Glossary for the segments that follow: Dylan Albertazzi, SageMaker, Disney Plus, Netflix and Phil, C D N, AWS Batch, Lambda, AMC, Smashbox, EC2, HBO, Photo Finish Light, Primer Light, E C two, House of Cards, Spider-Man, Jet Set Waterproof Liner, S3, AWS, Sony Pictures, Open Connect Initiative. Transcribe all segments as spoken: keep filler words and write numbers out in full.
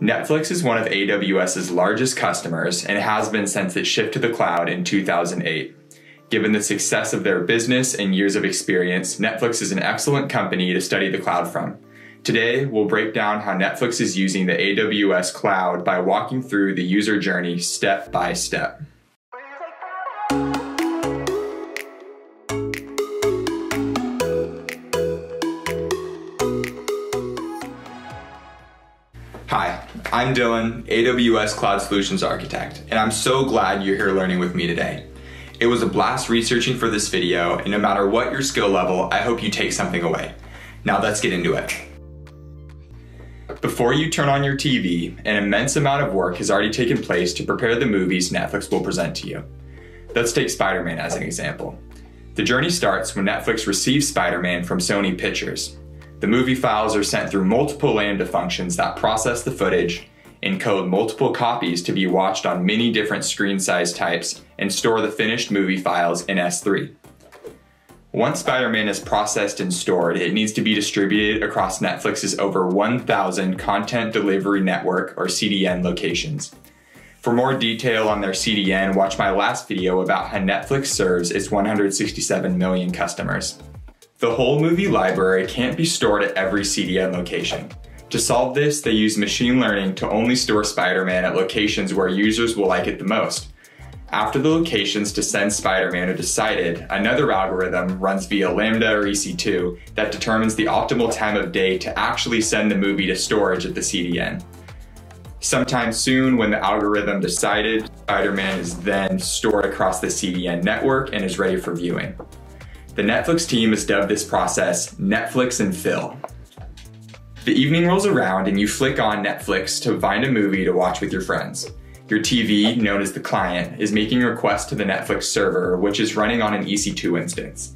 Netflix is one of A W S's largest customers and has been since its shift to the cloud in two thousand eight. Given the success of their business and years of experience, Netflix is an excellent company to study the cloud from. Today, we'll break down how Netflix is using the A W S cloud by walking through the user journey step by step. Hi, I'm Dylan, A W S Cloud Solutions Architect, and I'm so glad you're here learning with me today. It was a blast researching for this video, and no matter what your skill level, I hope you take something away. Now let's get into it. Before you turn on your T V, an immense amount of work has already taken place to prepare the movies Netflix will present to you. Let's take Spider-Man as an example. The journey starts when Netflix receives Spider-Man from Sony Pictures. The movie files are sent through multiple Lambda functions that process the footage, encode multiple copies to be watched on many different screen size types, and store the finished movie files in S three. Once Spider-Man is processed and stored, it needs to be distributed across Netflix's over one thousand Content Delivery Network, or C D N, locations. For more detail on their C D N, watch my last video about how Netflix serves its one hundred sixty-seven million customers. The whole movie library can't be stored at every C D N location. To solve this, they use machine learning to only store Spider-Man at locations where users will like it the most. After the locations to send Spider-Man are decided, another algorithm runs via Lambda or E C two that determines the optimal time of day to actually send the movie to storage at the C D N. Sometime soon, when the algorithm decided, Spider-Man is then stored across the C D N network and is ready for viewing. The Netflix team has dubbed this process Netflix and Phil. The evening rolls around and you flick on Netflix to find a movie to watch with your friends. Your T V, known as the client, is making a request to the Netflix server, which is running on an E C two instance.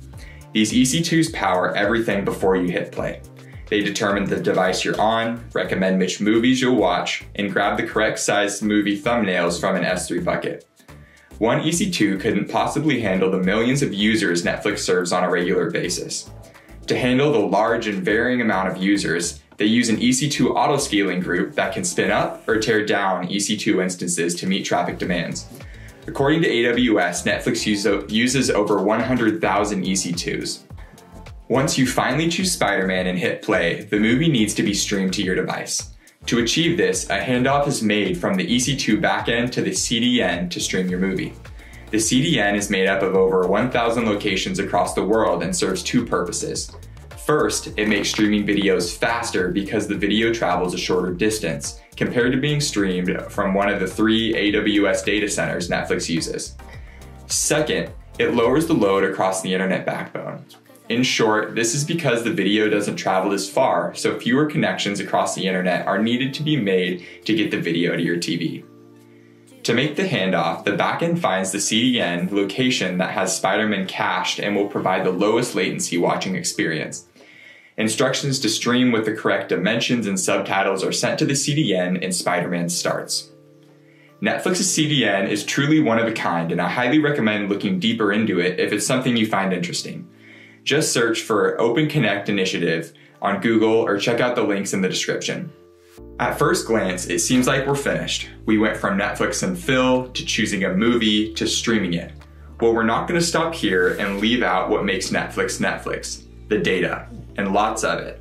These E C twos power everything before you hit play. They determine the device you're on, recommend which movies you'll watch, and grab the correct sized movie thumbnails from an S three bucket. One E C two couldn't possibly handle the millions of users Netflix serves on a regular basis. To handle the large and varying amount of users, they use an E C two autoscaling group that can spin up or tear down E C two instances to meet traffic demands. According to A W S, Netflix use, uses over one hundred thousand E C twos. Once you finally choose Spider-Man and hit play, the movie needs to be streamed to your device. To achieve this, a handoff is made from the E C two backend to the C D N to stream your movie. The C D N is made up of over one thousand locations across the world and serves two purposes. First, it makes streaming videos faster because the video travels a shorter distance compared to being streamed from one of the three A W S data centers Netflix uses. Second, it lowers the load across the internet backbone. In short, this is because the video doesn't travel as far, so fewer connections across the internet are needed to be made to get the video to your T V. To make the handoff, the backend finds the C D N location that has Spider-Man cached and will provide the lowest latency watching experience. Instructions to stream with the correct dimensions and subtitles are sent to the C D N and Spider-Man starts. Netflix's C D N is truly one of a kind, and I highly recommend looking deeper into it if it's something you find interesting. Just search for Open Connect Initiative on Google or check out the links in the description. At first glance, it seems like we're finished. We went from Netflix and Phil to choosing a movie to streaming it. Well, we're not going to stop here and leave out what makes Netflix Netflix, the data, and lots of it.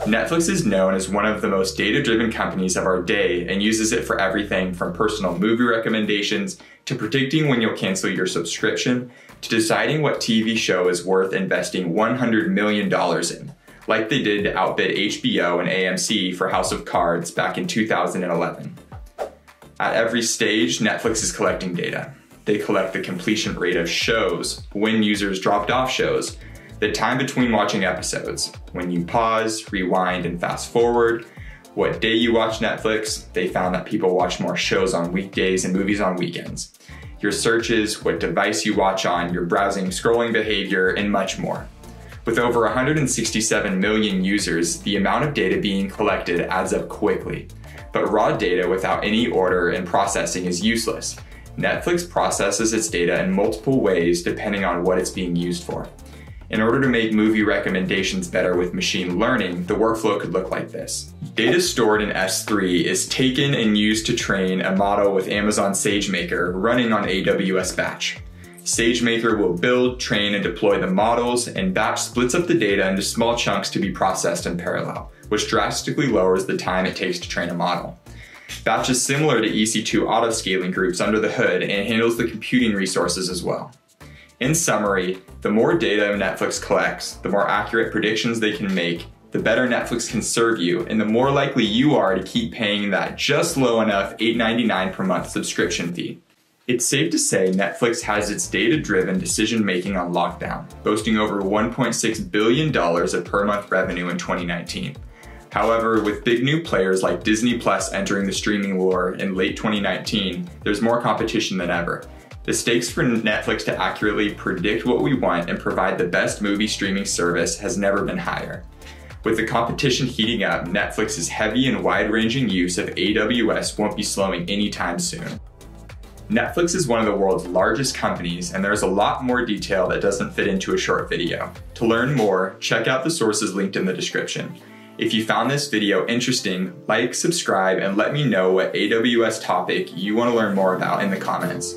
Netflix is known as one of the most data-driven companies of our day and uses it for everything from personal movie recommendations to predicting when you'll cancel your subscription to deciding what T V show is worth investing one hundred million dollars in, like they did to outbid H B O and A M C for House of Cards back in two thousand eleven. At every stage, Netflix is collecting data. They collect the completion rate of shows, when users dropped off shows, the time between watching episodes, when you pause, rewind, and fast forward, what day you watch Netflix. They found that people watch more shows on weekdays and movies on weekends. Your searches, what device you watch on, your browsing, scrolling behavior, and much more. With over one hundred sixty-seven million users, the amount of data being collected adds up quickly. But raw data without any order and processing is useless. Netflix processes its data in multiple ways depending on what it's being used for. In order to make movie recommendations better with machine learning, the workflow could look like this. Data stored in S three is taken and used to train a model with Amazon SageMaker running on A W S Batch. SageMaker will build, train, and deploy the models, and Batch splits up the data into small chunks to be processed in parallel, which drastically lowers the time it takes to train a model. Batch is similar to E C two auto-scaling groups under the hood and handles the computing resources as well. In summary, the more data Netflix collects, the more accurate predictions they can make, the better Netflix can serve you, and the more likely you are to keep paying that just low enough eight ninety-nine per month subscription fee. It's safe to say Netflix has its data-driven decision-making on lockdown, boasting over one point six billion dollars of per month revenue in twenty nineteen. However, with big new players like Disney Plus entering the streaming war in late twenty nineteen, there's more competition than ever. The stakes for Netflix to accurately predict what we want and provide the best movie streaming service has never been higher. With the competition heating up, Netflix's heavy and wide-ranging use of A W S won't be slowing anytime soon. Netflix is one of the world's largest companies, and there's a lot more detail that doesn't fit into a short video. To learn more, check out the sources linked in the description. If you found this video interesting, like, subscribe, and let me know what A W S topic you want to learn more about in the comments.